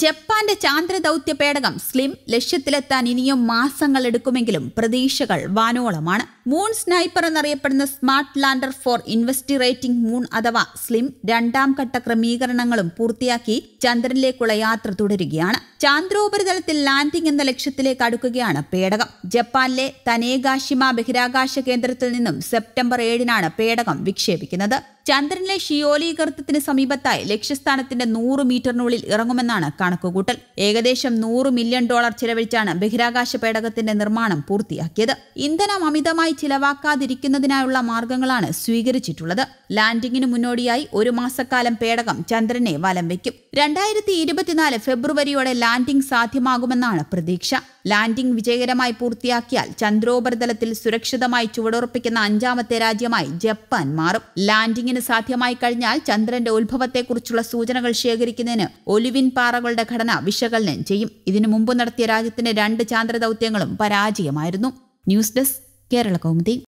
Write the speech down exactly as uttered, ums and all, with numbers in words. ജപ്പാന്റെ ചാന്ദ്ര ദൗത്യ പേടകം സ്ലിം ലക്ഷ്യത്തിലെത്താൻ ഇനിയും മാസങ്ങളെടുക്കുമെങ്കിലും പ്രതീക്ഷകൾ വാനോളമാണ്. മൂൺ സ്നൈപ്പർ എന്നറിയപ്പെടുന്ന smart lander for investigating moon അഥവാ സ്ലിം രണ്ടാം ഘട്ട ക്രമീകരണങ്ങളും പൂർത്തിയാക്കി ചന്ദ്രനിലേക്കുള്ള യാത്ര തുടരുകയാണ്. ചാന്ദ്രോപരിതലത്തിൽ ലാൻഡിംഗ് എന്ന ലക്ഷ്യത്തിലേക്ക് അടുക്കുകയാണ് പേടകം. ജപ്പാനിലെ തനേഗാഷിമ ബഹിരാകാശ കേന്ദ്രത്തിൽ നിന്നും സെപ്റ്റംബർ ഏഴിനാണ് പേടകം വിക്ഷേപിക്കുന്നത്. ചന്ദ്രനിലെ ഷിയോലി ഗർത്തത്തിന് സമീപത്തായി ലക്ഷ്യസ്ഥാനത്തിന്റെ നൂറ് മീറ്ററിനുള്ളിൽ ഇറങ്ങുമെന്നാണ് കണക്കുകൂട്ടൽ. ഏകദേശം നൂറ് മില്യൺ ഡോളർ ചിലവഴിച്ചാണ് ബഹിരാകാശ പേടകത്തിന്റെ നിർമ്മാണം പൂർത്തിയാക്കിയത്. ഇന്ധനം അമിതമായി ചിലവാക്കാതിരിക്കുന്നതിനായുള്ള മാർഗങ്ങളാണ് സ്വീകരിച്ചിട്ടുള്ളത്. ലാൻഡിംഗിന് മുന്നോടിയായി ഒരു മാസക്കാലം പേടകം ചന്ദ്രനെ വലം വയ്ക്കും. രണ്ടായിരത്തി ഇരുപത്തിനാല് ഫെബ്രുവരിയോടെ ലാൻഡിംഗ് സാധ്യമാകുമെന്നാണ് പ്രതീക്ഷ. ലാൻഡിംഗ് വിജയകരമായി പൂർത്തിയാക്കിയാൽ ചന്ദ്രോപരിതലത്തിൽ സുരക്ഷിതമായി ചുവടുറപ്പിക്കുന്ന അഞ്ചാമത്തെ രാജ്യമായി ജപ്പാൻ മാറും. ലാൻഡിംഗിന് സാധ്യമായി കഴിഞ്ഞാൽ ചന്ദ്രന്റെ ഉത്ഭവത്തെക്കുറിച്ചുള്ള സൂചനകൾ ശേഖരിക്കുന്നതിന് ഒലിവിൻ പാറകളുടെ ഘടന വിശകലനം ചെയ്യും. ഇതിനു മുമ്പ് നടത്തിയ രാജ്യത്തിന്റെ രണ്ട് ചാന്ദ്ര ദൗത്യങ്ങളും പരാജയമായിരുന്നു. News desk Kerala Kaumudi.